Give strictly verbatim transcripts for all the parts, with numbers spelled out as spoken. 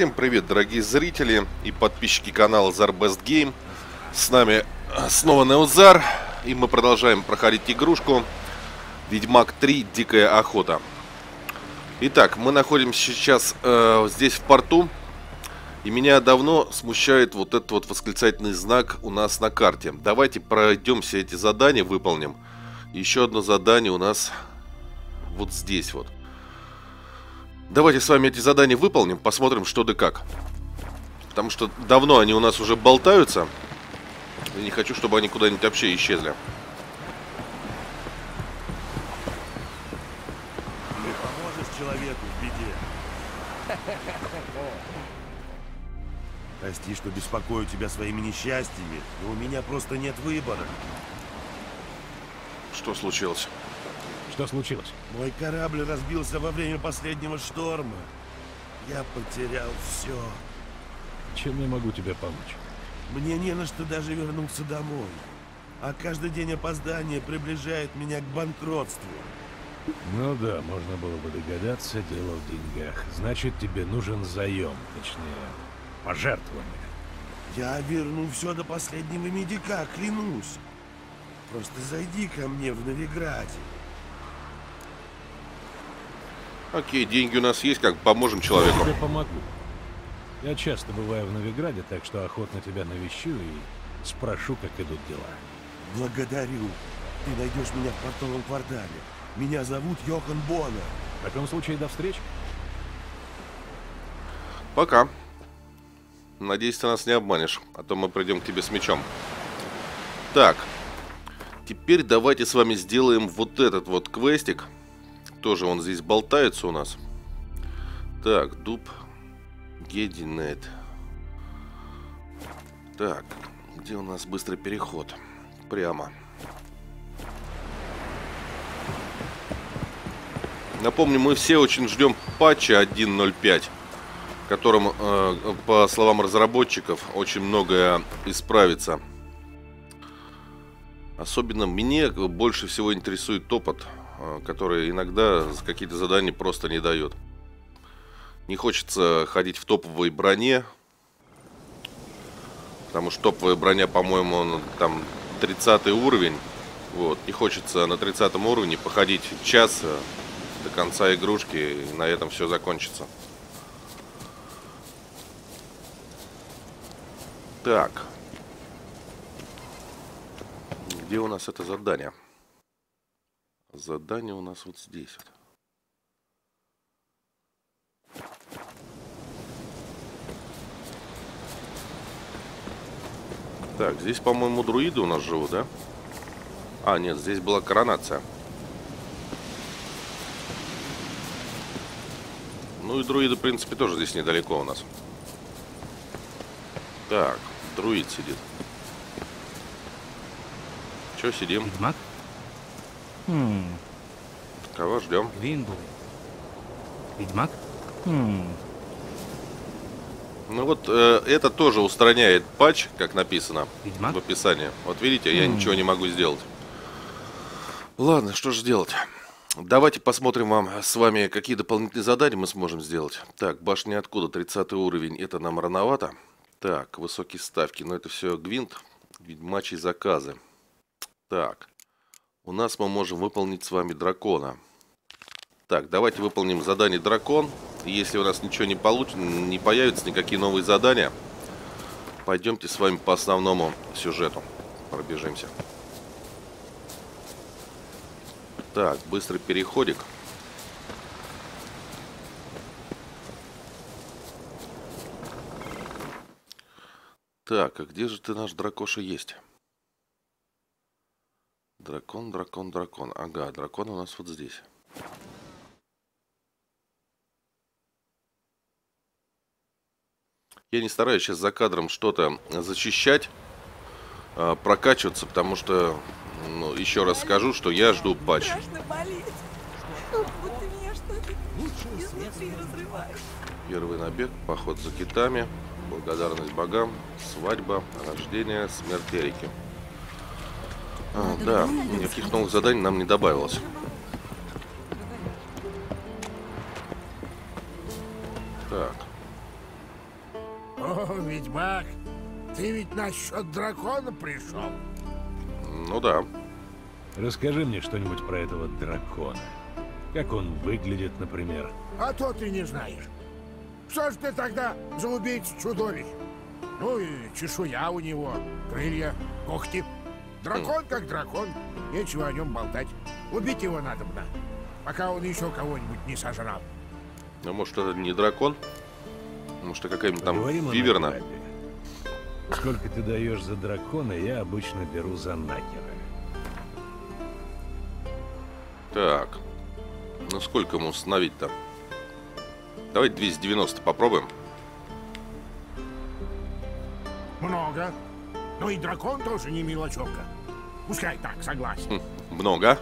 Всем привет, дорогие зрители и подписчики канала ZarBestGame. С нами снова Неузар, и мы продолжаем проходить игрушку Ведьмак три Дикая Охота. Итак, мы находимся сейчас э, здесь в порту, и меня давно смущает вот этот вот восклицательный знак у нас на карте. Давайте пройдем все эти задания, выполним. Еще одно задание у нас вот здесь вот. Давайте с вами эти задания выполним, посмотрим, что да как. Потому что давно они у нас уже болтаются. Я не хочу, чтобы они куда-нибудь вообще исчезли. Ты поможешь человеку в беде. Прости, что беспокою тебя своими несчастьями, но у меня просто нет выбора. Что случилось? Что случилось? Мой корабль разбился во время последнего шторма. Я потерял все. Чем я могу тебе помочь? Мне не на что даже вернуться домой. А каждый день опоздания приближает меня к банкротству. Ну да, можно было бы догадаться, дело в деньгах. Значит, тебе нужен заем, точнее, пожертвование. Я верну все до последнего медика, клянусь. Просто зайди ко мне в Новиграде. Окей, деньги у нас есть, как поможем человеку. Я тебе помогу. Я часто бываю в Новиграде, так что охотно тебя навещу и спрошу, как идут дела. Благодарю. Ты найдешь меня в портовом квартале. Меня зовут Йохан Боне. В таком случае, до встречи. Пока. Надеюсь, ты нас не обманешь, а то мы придем к тебе с мечом. Так. Теперь давайте с вами сделаем вот этот вот квестик. Тоже он здесь болтается у нас. Так, дуб Гединет. Так, где у нас быстрый переход? Прямо. Напомню, мы все очень ждем патча один ноль пять, в котором, по словам разработчиков, очень многое исправится. Особенно мне больше всего интересует топот, который иногда какие-то задания просто не дает. Не хочется ходить в топовой броне, потому что топовая броня, по-моему, там тридцатый уровень. Вот. Не хочется на тридцатом уровне походить час до конца игрушки, и на этом все закончится. Так. Где у нас это задание? Задание у нас вот здесь. Так, здесь, по-моему, друиды у нас живут, да? А, нет, здесь была коронация. Ну и друиды, в принципе, тоже здесь недалеко у нас. Так, друид сидит. Че сидим? Ведьмак? Хм. Кого ждем? Винбл. Ведьмак? Хм. Ну вот э, это тоже устраняет патч, как написано. Ведьмак? В описании. Вот видите, хм. Я ничего не могу сделать. Ладно, что же делать? Давайте посмотрим вам с вами, какие дополнительные задания мы сможем сделать. Так, башня откуда? тридцатый уровень. Это нам рановато. Так, высокие ставки. Но это все гвинт. Ведьмачьи заказы. Так. У нас мы можем выполнить с вами дракона. Так, давайте выполним задание дракон. Если у нас ничего не получится, не появятся никакие новые задания, пойдемте с вами по основному сюжету. Пробежимся. Так, быстрый переходик. Так, а где же ты, наш дракоша, есть? Дракон, дракон, дракон. Ага, дракон у нас вот здесь. Я не стараюсь сейчас за кадром что-то зачищать, прокачиваться, потому что, ну, еще раз скажу, что я жду патч. Первый набег, поход за китами, благодарность богам, свадьба, рождение, смерть Эрики. А, да, никаких новых заданий нам не добавилось. Так. О, ведьмак, ты ведь насчет дракона пришел? Ну да. Расскажи мне что-нибудь про этого дракона. Как он выглядит, например? А то ты не знаешь. Что ж ты тогда за убийца-чудовищ? Ну и чешуя у него, крылья, когти. Дракон как дракон, нечего о нем болтать. Убить его надо бы, пока он еще кого-нибудь не сожрал. Ну, может, это не дракон? Может, это какая-нибудь там виверна? Сколько ты даешь за дракона, я обычно беру за нахера. Так. Ну, сколько ему установить-то? Давай двести девяносто попробуем. Много. Ну и дракон тоже не мелочевка. Пускай так, согласен. Много.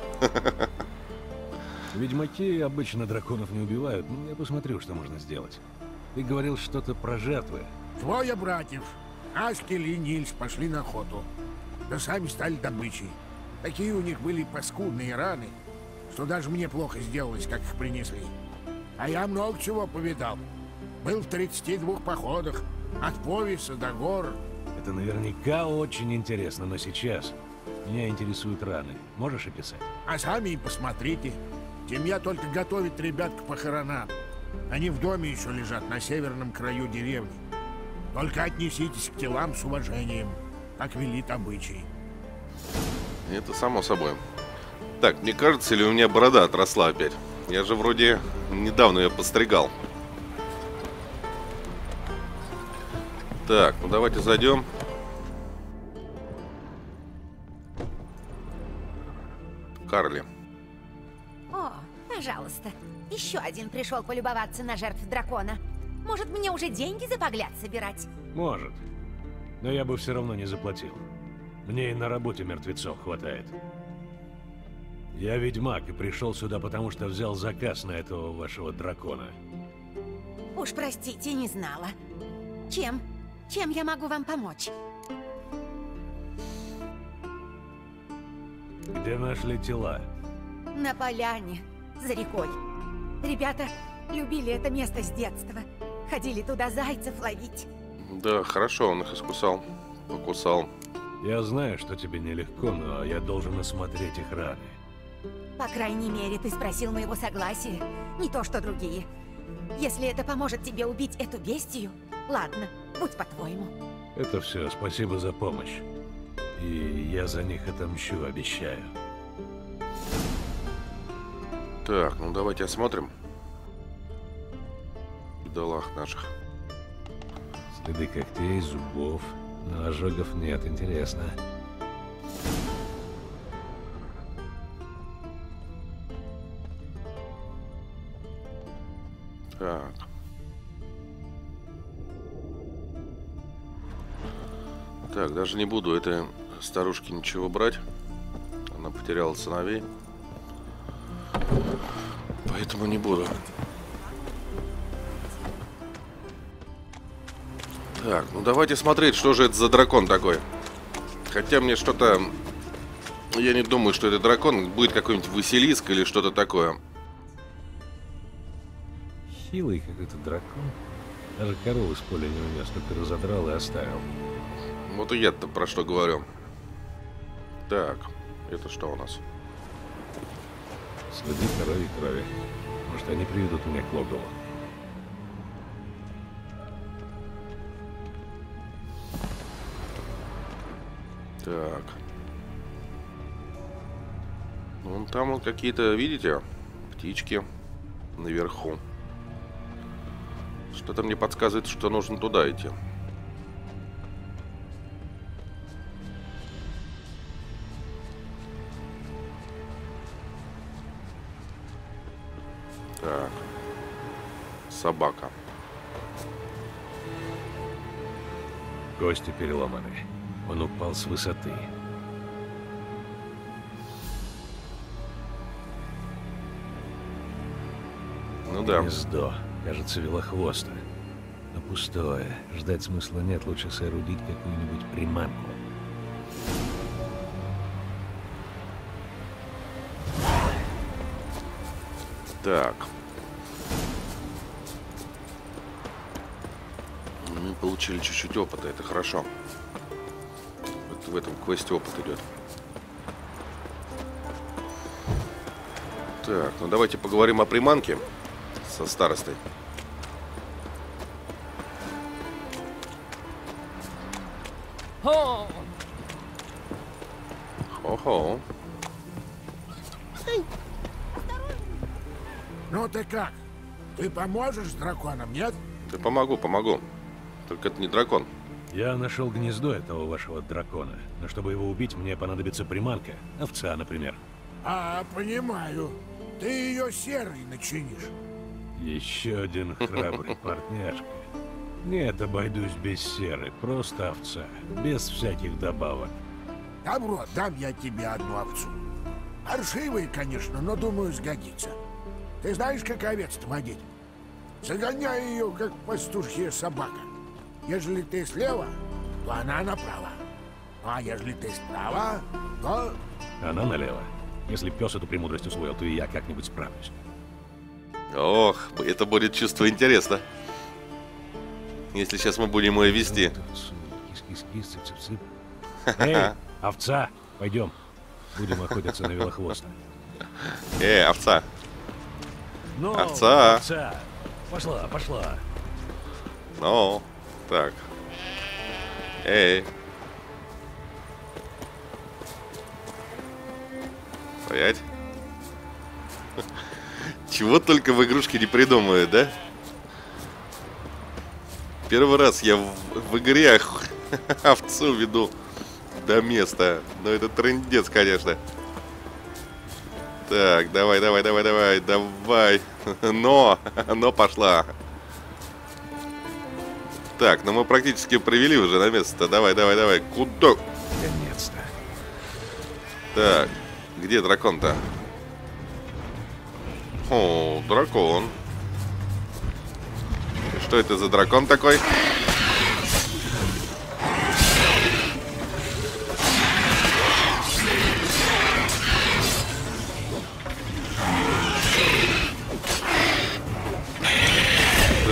Ведьмаки обычно драконов не убивают, но я посмотрю, что можно сделать. Ты говорил что-то про жертвы. Двое братьев, Аскель и Нильс, пошли на охоту. Да сами стали добычей. Такие у них были паскудные раны, что даже мне плохо сделалось, как их принесли. А я много чего повидал. Был в тридцати двух походах, от Повисса до гор. Это наверняка очень интересно, но сейчас меня интересуют раны. Можешь описать? А сами и посмотрите. Семья только готовит ребят к похоронам. Они в доме еще лежат на северном краю деревни. Только отнеситесь к телам с уважением, как велит обычай. Это само собой. Так, мне кажется, или у меня борода отросла опять? Я же вроде недавно ее постригал. Так, ну давайте зайдем. Карли. О, пожалуйста. Еще один пришел полюбоваться на жертв дракона. Может, мне уже деньги за погляд собирать? Может. Но я бы все равно не заплатил. Мне и на работе мертвецов хватает. Я ведьмак и пришел сюда, потому что взял заказ на этого вашего дракона. Уж простите, не знала. Чем? Чем я могу вам помочь? Где нашли тела? На поляне, за рекой. Ребята любили это место с детства. Ходили туда зайцев ловить. Да, хорошо, он их искусал. Покусал. Я знаю, что тебе нелегко, но я должен осмотреть их раны. По крайней мере, ты спросил моего согласия. Не то, что другие. Если это поможет тебе убить эту бестию, ладно. Будь по-твоему. Это все. Спасибо за помощь. И я за них отомщу, обещаю. Так, ну давайте осмотрим. Бедолах наших. Следы когтей, зубов. Но ожогов нет. Интересно. Так. Так, даже не буду этой старушке ничего брать. Она потеряла сыновей. Поэтому не буду. Так, ну давайте смотреть, что же это за дракон такой. Хотя мне что-то... Я не думаю, что это дракон. Будет какой-нибудь Василиск или что-то такое. Хилый какой-то дракон. Даже корову с поля не унес, только разодрал и оставил. Вот и я-то про что говорю. Так, это что у нас? Следы коровьей крови. Может, они приведут меня к логову. Так. Вон там вот какие-то, видите, птички наверху. Что-то мне подсказывает, что нужно туда идти. Так. Собака. Кости переломаны. Он упал с высоты. Ну да. Гнездо. Кажется, вилохвоста. Но пустое. Ждать смысла нет. Лучше соорудить какую-нибудь приманку. Так. Но мы получили чуть-чуть опыта, это хорошо. Вот в этом квесте опыт идет. Так, ну давайте поговорим о приманке со старостой. Хо-хо. Ну ты как? Ты поможешь драконам, нет? Ты помогу, помогу. Только это не дракон. Я нашел гнездо этого вашего дракона. Но чтобы его убить, мне понадобится приманка. Овца, например. А, понимаю. Ты ее серой начинишь. Еще один храбрый партняшка. Нет, обойдусь без серы. Просто овца. Без всяких добавок. Добро, дам я тебе одну овцу. Паршивый, конечно, но, думаю, сгодится. Ты знаешь, как овец-то водить? Загоняй ее, как пастушья собака. Ежели ты слева, то она направо. А ежели ты справа, то... Она налево. Если пес эту премудрость усвоил, то и я как-нибудь справлюсь. Ох, это будет чувство интересно. Если сейчас мы будем ее вести. Эй, овца, пойдем. Будем охотиться на вилохвоста. Эй, овца. Но, овца. овца. Пошла, пошла. Ну, так. Эй. Стоять. Чего только в игрушке не придумают, да? Первый раз я в, в игре овцу веду до места. Но это трындец, конечно. Так, давай, давай, давай, давай, давай. Но, но пошла. Так, ну мы практически привели уже на место. Давай, давай, давай. Куда? Конец-то. Так, где дракон-то? О, дракон. Что это за дракон такой?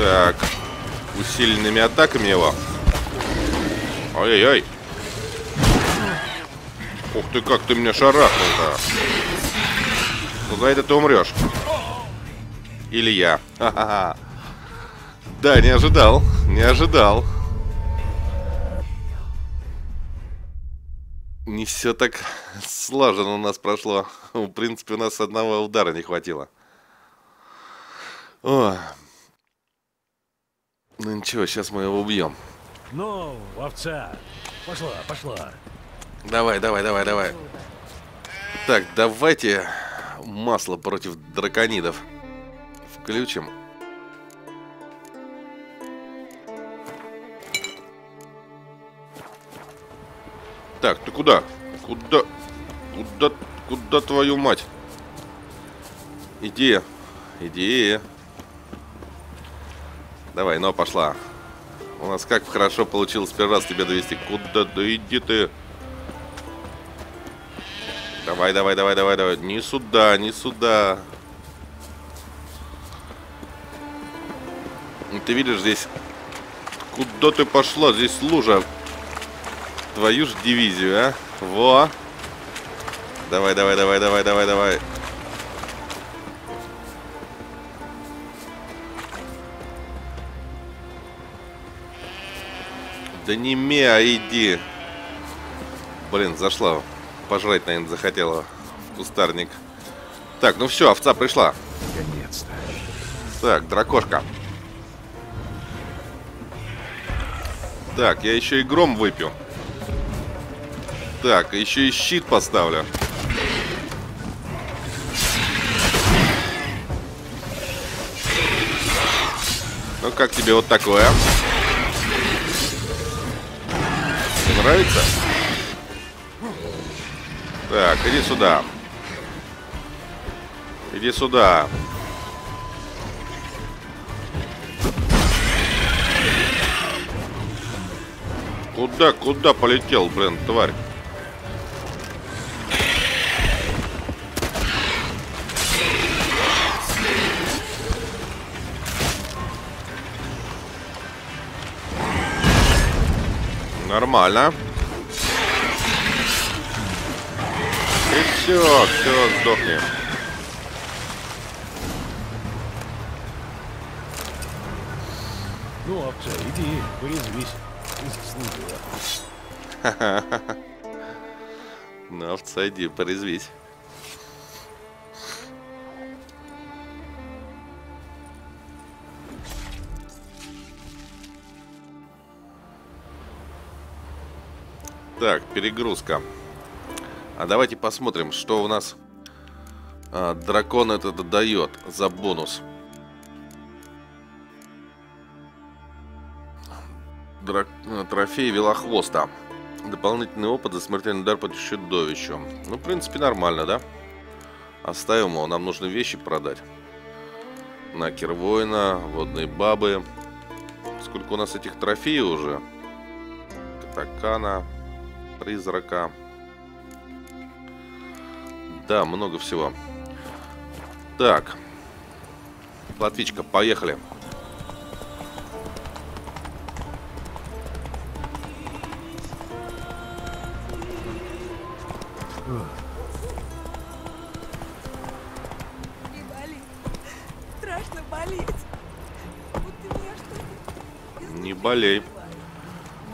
Так, усиленными атаками его. Ой-ой-ой. Ух ты, как ты меня шарахнул-то. Ну за это ты умрешь. Или я. Ха-ха-ха. Да, не ожидал, не ожидал. Не все так слаженно у нас прошло. В принципе, у нас одного удара не хватило. О. Ну ничего, сейчас мы его убьем. Ну, овца, пошла, пошла. Давай, давай, давай, давай. Так, давайте масло против драконидов включим. Так, ты куда? Куда? Куда? Куда твою мать? Иди, иди. Давай, но пошла. У нас как хорошо получилось первый раз тебя довести. Куда? Да иди ты. Давай, давай, давай, давай, давай. Не сюда, не сюда. Ты видишь здесь? Куда ты пошла? Здесь лужа. Твою ж дивизию, а? Во! Давай, давай, давай, давай, давай, давай. Да не мя, иди. Блин, зашла. Пожрать, наверное, захотела. В кустарник. Так, ну все, овца пришла. Наконец-то. Так, дракошка. Так, я еще и гром выпью. Так, еще и щит поставлю. Ну как тебе вот такое? Нравится? Так, иди сюда. Иди сюда. Куда, куда полетел, блин, тварь? Нормально. И все, все, сдохни. Ну, Апча, иди, порезвись. Ха-ха-ха. Ну, овца, иди, порезвись. Так, перегрузка. А давайте посмотрим, что у нас а, дракон этот дает за бонус. Драк... Трофей вилохвоста. Дополнительный опыт за смертельный удар по чудовищу. Ну, в принципе, нормально, да? Оставим его, нам нужно вещи продать. Накер воина, водные бабы. Сколько у нас этих трофеев уже? Катакана, призрака. Да, много всего. Так. Платвичка, поехали. Не болей.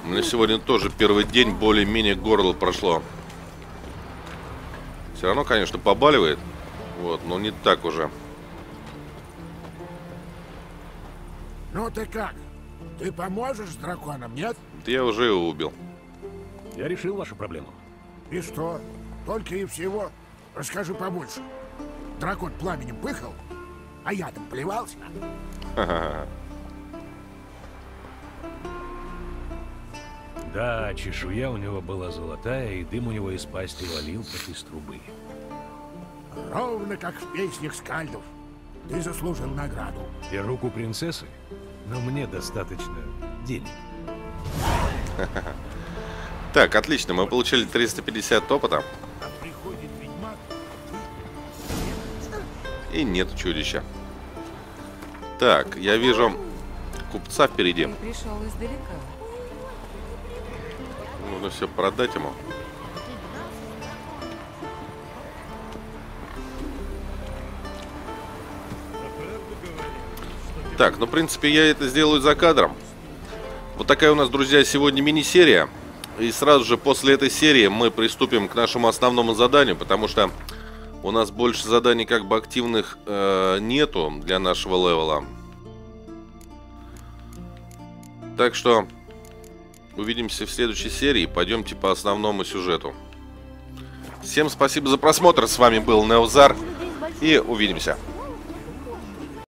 У меня сегодня тоже первый день более-менее горло прошло. Все равно, конечно, побаливает. Вот, но не так уже. Ну ты как? Ты поможешь драконам, нет? Я уже его убил. Я решил вашу проблему. И что? Только и всего. Расскажи побольше. Дракон пламенем пыхал, а я там плевался. Да, чешуя у него была золотая, и дым у него из пасти валил, как из трубы. Ровно как в песнях скальдов. Ты заслужил награду. И руку принцессы? Но мне достаточно денег. Так, отлично, мы получили триста пятьдесят опыта. И нет чудища. Так, я вижу купца впереди. Пришел издалека. Нужно все продать ему. Так, ну, в принципе, я это сделаю за кадром. Вот такая у нас, друзья, сегодня мини-серия. И сразу же после этой серии мы приступим к нашему основному заданию, потому что у нас больше заданий как бы активных э, нету для нашего левела. Так что... увидимся в следующей серии. Пойдемте по основному сюжету. Всем спасибо за просмотр. С вами был Неузар. И увидимся.